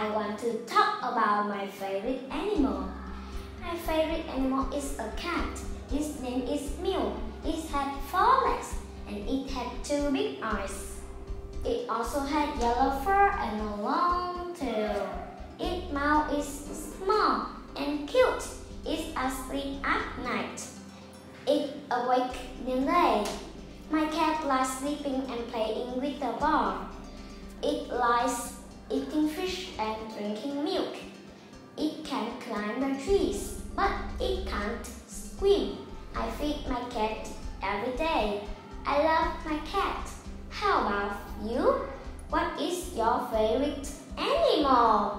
I want to talk about my favorite animal. My favorite animal is a cat. Its name is Mew. It had 4 legs and it had 2 big eyes. It also had yellow fur and a long tail. Its mouth is small and cute. It's asleep at night. It awakes in the day. My cat lies sleeping and playing with the ball. It lies eating fish and drinking milk. It can climb the trees, but it can't swim. I feed my cat every day. I love my cat. How about you? What is your favorite animal?